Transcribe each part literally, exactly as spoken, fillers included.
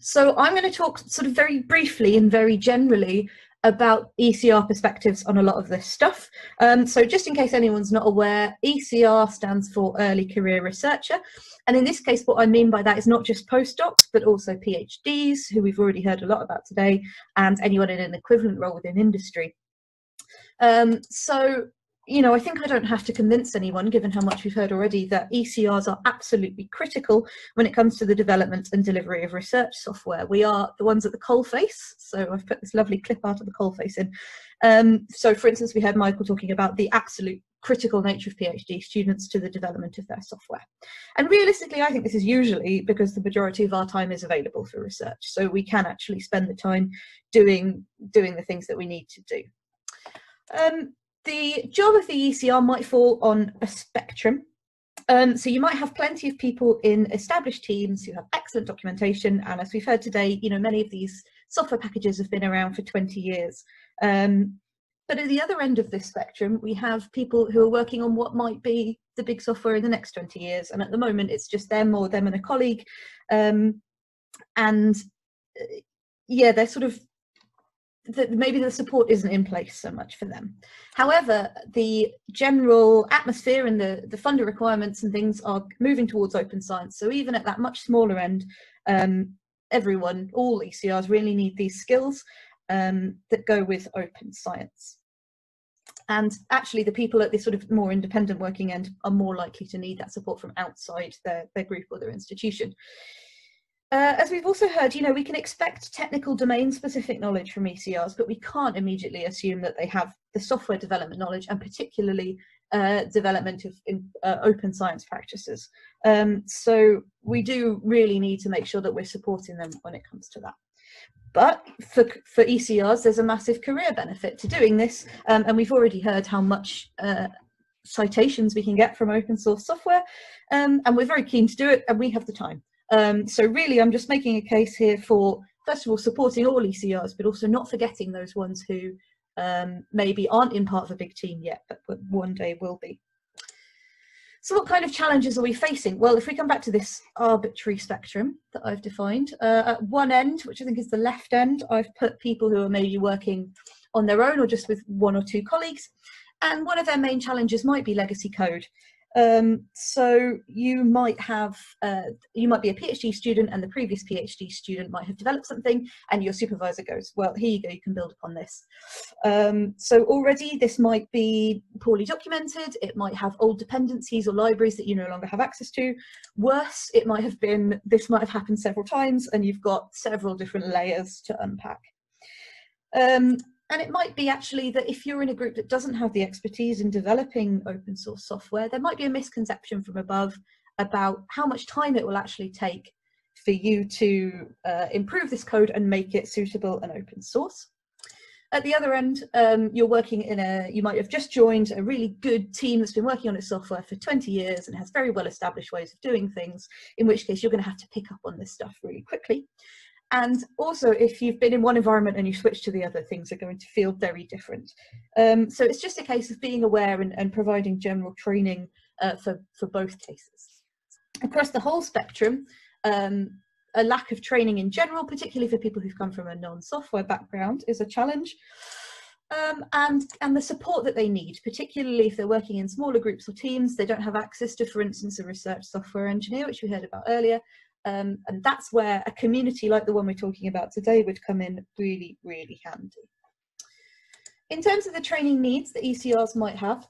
So I'm going to talk sort of very briefly and very generally about E C R perspectives on a lot of this stuff. Um, so just in case anyone's not aware, E C R stands for Early Career Researcher. And in this case, what I mean by that is not just postdocs, but also PhDs, who we've already heard a lot about today, and anyone in an equivalent role within industry. Um, so, you know, I think I don't have to convince anyone, given how much we've heard already, that E C Rs are absolutely critical when it comes to the development and delivery of research software. We are the ones at the coalface, so I've put this lovely clip out of the coalface in. Um, so, for instance, we heard Michael talking about the absolute critical nature of PhD students to the development of their software. And realistically, I think this is usually because the majority of our time is available for research, so we can actually spend the time doing, doing the things that we need to do. Um, The job of the E C R might fall on a spectrum. Um, so you might have plenty of people in established teams who have excellent documentation, and as we've heard today, you know, many of these software packages have been around for twenty years. Um, but at the other end of this spectrum, we have people who are working on what might be the big software in the next twenty years, and at the moment it's just them or them and a colleague. Um, and yeah, they're sort of, that maybe the support isn't in place so much for them. However, the general atmosphere and the, the funder requirements and things are moving towards open science. So even at that much smaller end, um, everyone, all E C Rs really need these skills um, that go with open science. And actually the people at this sort of more independent working end are more likely to need that support from outside their, their group or their institution. Uh, as we've also heard, you know, we can expect technical domain-specific knowledge from E C Rs, but we can't immediately assume that they have the software development knowledge, and particularly uh, development of in, uh, open science practices. Um, so we do really need to make sure that we're supporting them when it comes to that. But for, for E C Rs, there's a massive career benefit to doing this, um, and we've already heard how much uh, citations we can get from open source software, um, and we're very keen to do it, and we have the time. Um, so really, I'm just making a case here for, first of all, supporting all E C Rs, but also not forgetting those ones who um, maybe aren't in part of a big team yet, but, but one day will be. So what kind of challenges are we facing? Well, if we come back to this arbitrary spectrum that I've defined, uh, at one end, which I think is the left end, I've put people who are maybe working on their own or just with one or two colleagues, and one of their main challenges might be legacy code. Um, so you might have, uh, you might be a PhD student, and the previous PhD student might have developed something, and your supervisor goes, well, here you go, you can build upon this. Um, so already this might be poorly documented, it might have old dependencies or libraries that you no longer have access to. Worse, it might have been, this might have happened several times, and you've got several different layers to unpack. Um, And it might be actually that if you're in a group that doesn't have the expertise in developing open source software, there might be a misconception from above about how much time it will actually take for you to uh, improve this code and make it suitable and open source. At the other end, um, you're working in a, you might have just joined a really good team that's been working on its software for twenty years and has very well established ways of doing things, in which case you're going to have to pick up on this stuff really quickly. And also, if you've been in one environment and you switch to the other, things are going to feel very different. Um, so it's just a case of being aware and, and providing general training uh, for, for both cases. Across the whole spectrum, um, a lack of training in general, particularly for people who've come from a non-software background, is a challenge. Um, and, and the support that they need, particularly if they're working in smaller groups or teams, they don't have access to, for instance, a research software engineer, which we heard about earlier. Um, and that's where a community like the one we're talking about today would come in really, really handy. In terms of the training needs that E C Rs might have,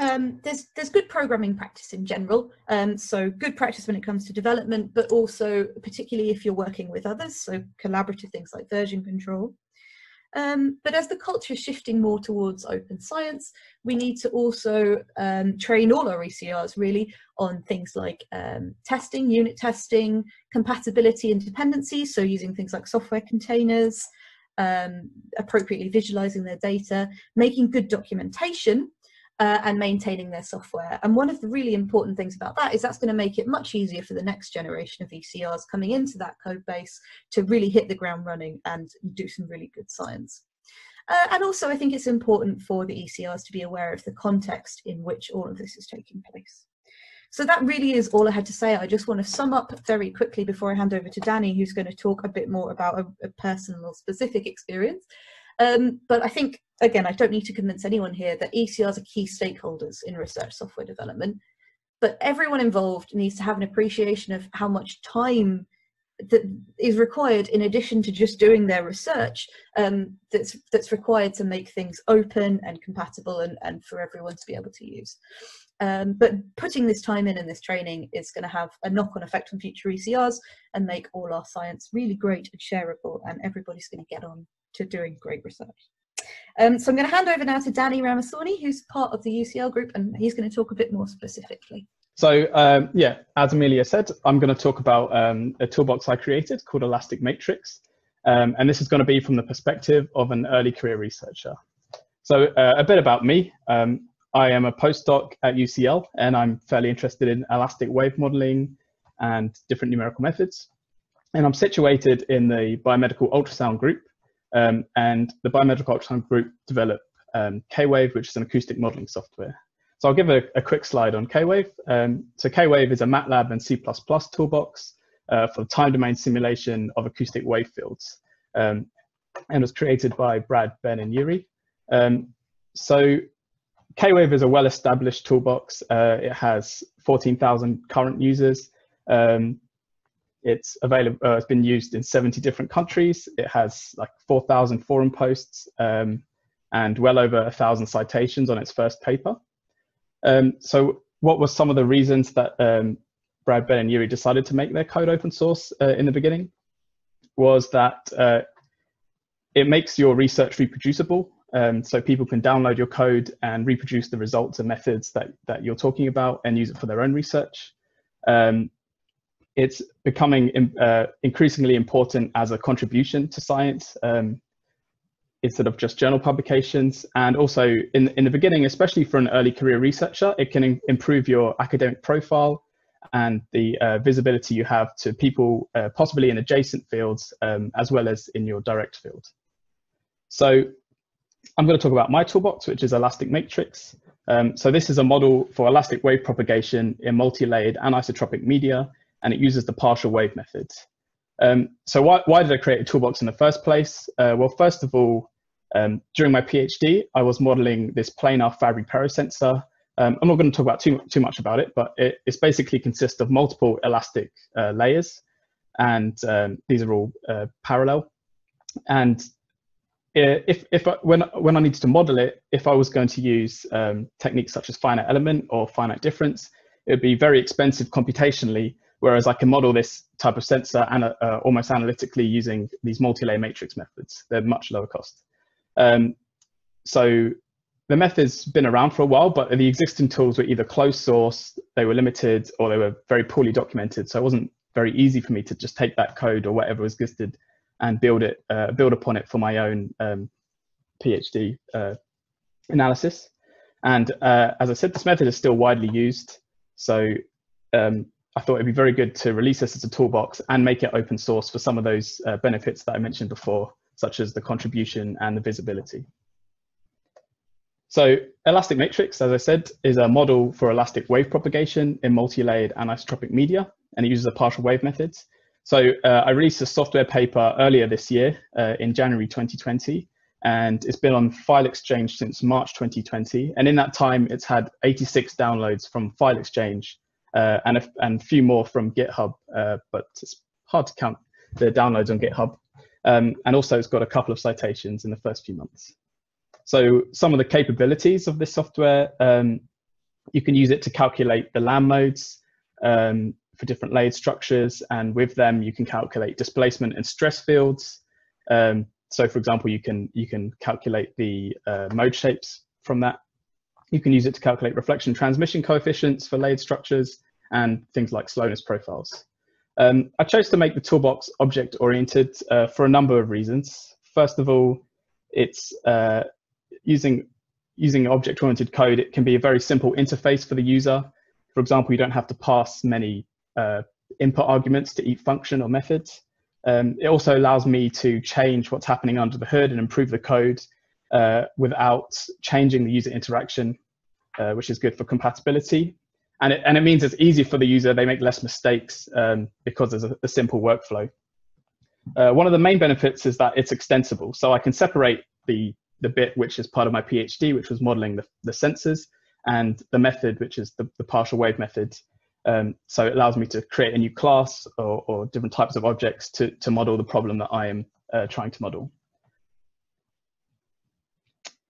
um, there's, there's good programming practice in general, um, so good practice when it comes to development, but also particularly if you're working with others, so collaborative things like version control. Um, but as the culture is shifting more towards open science, we need to also um, train all our E C Rs really on things like um, testing, unit testing, compatibility and dependencies, so using things like software containers, um, appropriately visualizing their data, making good documentation, uh, and maintaining their software. And one of the really important things about that is that's going to make it much easier for the next generation of E C Rs coming into that code base to really hit the ground running and do some really good science. Uh, and also, I think it's important for the E C Rs to be aware of the context in which all of this is taking place. So that really is all I had to say. I just want to sum up very quickly before I hand over to Danny, who's going to talk a bit more about a, a personal specific experience. Um, but I think, again, I don't need to convince anyone here that E C Rs are key stakeholders in research software development, but everyone involved needs to have an appreciation of how much time that is required in addition to just doing their research, um, that's, that's required to make things open and compatible and, and for everyone to be able to use. Um, but putting this time in and this training is going to have a knock-on effect on future E C Rs and make all our science really great and shareable, and everybody's going to get on to doing great research. Um, so I'm going to hand over now to Danny Ramasawmy, who's part of the U C L group, and he's going to talk a bit more specifically. So um, yeah, as Amelia said, I'm going to talk about um, a toolbox I created called Elastic Matrix, um, and this is going to be from the perspective of an early career researcher. So uh, a bit about me. Um, I am a postdoc at U C L, and I'm fairly interested in elastic wave modeling and different numerical methods. And I'm situated in the biomedical ultrasound group, um, and the biomedical ultrasound group develop um, K-Wave, which is an acoustic modeling software. So I'll give a, a quick slide on K-Wave. Um, so K-Wave is a MATLAB and C plus plus toolbox uh, for the time domain simulation of acoustic wave fields, um, and was created by Brad, Ben, and Yuri. Um, so K-Wave is a well-established toolbox. Uh, it has fourteen thousand current users. Um, it's available. Uh, it's been used in seventy different countries. It has like four thousand forum posts um, and well over a thousand citations on its first paper. Um, so, what were some of the reasons that um, Brad, Ben, and Yuri decided to make their code open source uh, in the beginning? Was that uh, it makes your research reproducible. Um, so people can download your code and reproduce the results and methods that, that you're talking about and use it for their own research. Um, it's becoming in, uh, increasingly important as a contribution to science um, instead of just journal publications. And also in, in the beginning, especially for an early career researcher, it can im- improve your academic profile and the uh, visibility you have to people uh, possibly in adjacent fields um, as well as in your direct field. So I'm going to talk about my toolbox, which is Elastic Matrix. Um, so this is a model for elastic wave propagation in multi-layered anisotropic media, and it uses the partial wave method. Um, so why, why did I create a toolbox in the first place? Uh, well, first of all, um, during my PhD, I was modeling this planar Fabry-Pero sensor. Um, I'm not going to talk about too, too much about it, but it it's basically consists of multiple elastic uh, layers, and um, these are all uh, parallel. And If, if I, when, when I needed to model it, if I was going to use um, techniques such as finite element or finite difference, it would be very expensive computationally, whereas I can model this type of sensor and uh, almost analytically using these multi-layer matrix methods. They're much lower cost. Um, so the method's been around for a while, but the existing tools were either closed source, they were limited, or they were very poorly documented. So it wasn't very easy for me to just take that code or whatever existed and build it, uh, build upon it for my own um, PhD uh, analysis. And uh, as I said, this method is still widely used. So um, I thought it'd be very good to release this as a toolbox and make it open source for some of those uh, benefits that I mentioned before, such as the contribution and the visibility. So Elastic Matrix, as I said, is a model for elastic wave propagation in multi-layered anisotropic media, and it uses the partial wave methods. So uh, I released a software paper earlier this year uh, in January twenty twenty, and it's been on File Exchange since March twenty twenty. And in that time, it's had eighty-six downloads from File Exchange uh, and, a, and a few more from GitHub, uh, but it's hard to count the downloads on GitHub. Um, and also it's got a couple of citations in the first few months. So some of the capabilities of this software, um, you can use it to calculate the LAM modes, um, for different layered structures, and with them you can calculate displacement and stress fields. Um, so for example, you can you can calculate the uh, mode shapes from that. You can use it to calculate reflection transmission coefficients for layered structures and things like slowness profiles. Um, I chose to make the toolbox object oriented uh, for a number of reasons. First of all, it's uh, using, using object oriented code, it can be a very simple interface for the user. For example, you don't have to pass many Uh, input arguments to each function or method. Um, it also allows me to change what's happening under the hood and improve the code uh, without changing the user interaction, uh, which is good for compatibility. And it, and it means it's easy for the user. They make less mistakes um, because there's a, a simple workflow. Uh, one of the main benefits is that it's extensible. So I can separate the, the bit which is part of my PhD, which was modeling the, the sensors, and the method, which is the, the partial wave method. Um, so it allows me to create a new class or, or different types of objects to, to model the problem that I am uh, trying to model.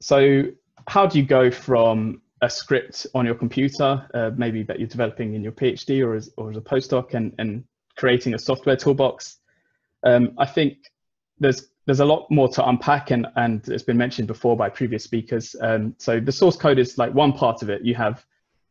So how do you go from a script on your computer, uh, maybe that you're developing in your PhD or as, or as a postdoc, and, and creating a software toolbox? Um, I think there's there's a lot more to unpack, and, and it's been mentioned before by previous speakers. Um, so the source code is like one part of it. You have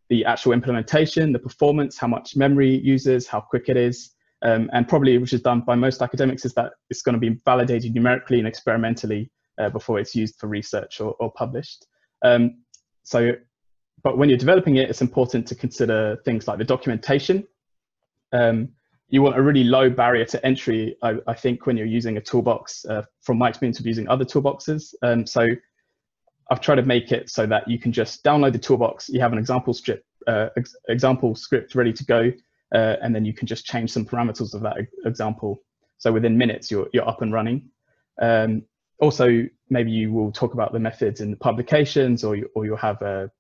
the actual implementation, the performance, how much memory it uses, how quick it is, um, and probably, which is done by most academics, is that it's going to be validated numerically and experimentally uh, before it's used for research or, or published. Um, so, but when you're developing it, it's important to consider things like the documentation. Um, You want a really low barrier to entry, I, I think, when you're using a toolbox, uh, from my experience of using other toolboxes. Um, so I've tried to make it so that you can just download the toolbox, you have an example script, uh, ex example script ready to go, uh, and then you can just change some parameters of that example. So within minutes, you're, you're up and running. Um, also, maybe you will talk about the methods in the publications, or, you, or you'll have a,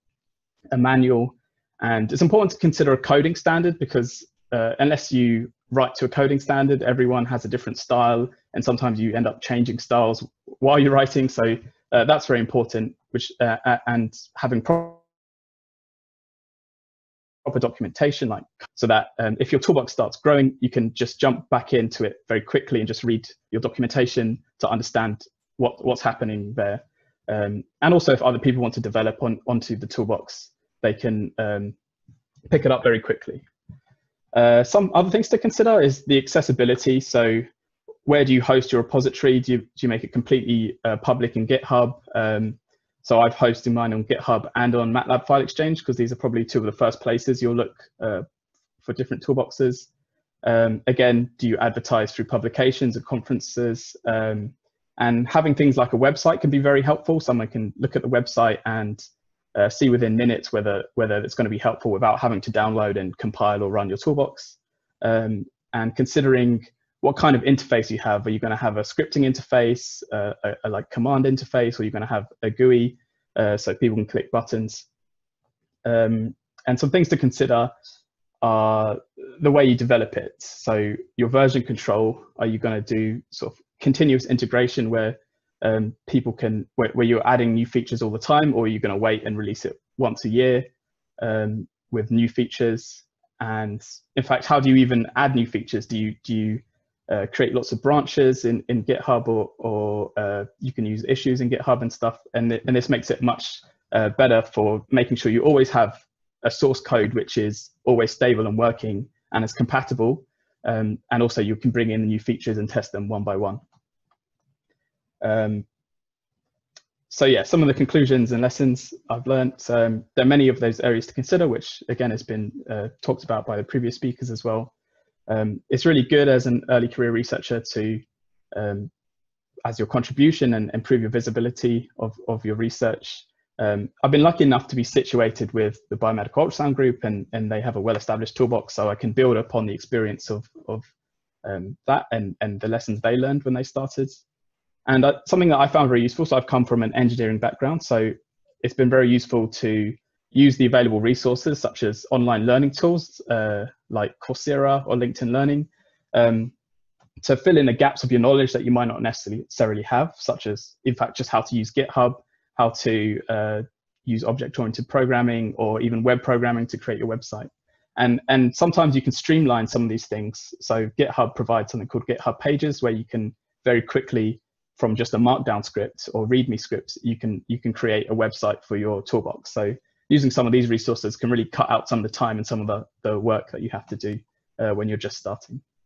a manual. And it's important to consider a coding standard, because uh, unless you write to a coding standard, everyone has a different style, and sometimes you end up changing styles while you're writing. So uh, that's very important, which uh, and having proper documentation, like so that um, if your toolbox starts growing, you can just jump back into it very quickly and just read your documentation to understand what what's happening there. Um, and also, if other people want to develop on onto the toolbox, they can um, pick it up very quickly. Uh, some other things to consider is the accessibility. So where do you host your repository? Do you, do you make it completely uh, public in GitHub? Um, so I've hosted mine on GitHub and on MATLAB File Exchange, because these are probably two of the first places you'll look uh, for different toolboxes. Um, again, do you advertise through publications and conferences? Um, and having things like a website can be very helpful. Someone can look at the website and Uh, see within minutes whether whether it's going to be helpful without having to download and compile or run your toolbox. Um, and considering what kind of interface you have, are you going to have a scripting interface, uh, a, a like command interface, or you're going to have a G U I uh, so people can click buttons? Um, and some things to consider are the way you develop it. So your version control, are you going to do sort of continuous integration where Um, people can, where, where you're adding new features all the time, or you're going to wait and release it once a year um, with new features? And in fact, how do you even add new features? Do you do you uh, create lots of branches in, in GitHub, or, or uh, you can use issues in GitHub and stuff? And, th and this makes it much uh, better for making sure you always have a source code which is always stable and working and is compatible. Um, and also you can bring in the new features and test them one by one. Um, so yeah, some of the conclusions and lessons I've learned. Um, there are many of those areas to consider, which again has been uh, talked about by the previous speakers as well. Um, it's really good as an early career researcher to, um, as your contribution, and improve your visibility of, of your research. Um, I've been lucky enough to be situated with the biomedical ultrasound group, and, and they have a well-established toolbox, so I can build upon the experience of, of um, that and, and the lessons they learned when they started. And something that I found very useful, so I've come from an engineering background, so it's been very useful to use the available resources such as online learning tools uh, like Coursera or LinkedIn Learning um, to fill in the gaps of your knowledge that you might not necessarily have, such as, in fact, just how to use GitHub, how to uh, use object-oriented programming, or even web programming to create your website. And, and sometimes you can streamline some of these things. So GitHub provides something called GitHub Pages, where you can very quickly, from just a Markdown script or README scripts, you can you can create a website for your toolbox. So using some of these resources can really cut out some of the time and some of the, the work that you have to do uh, when you're just starting.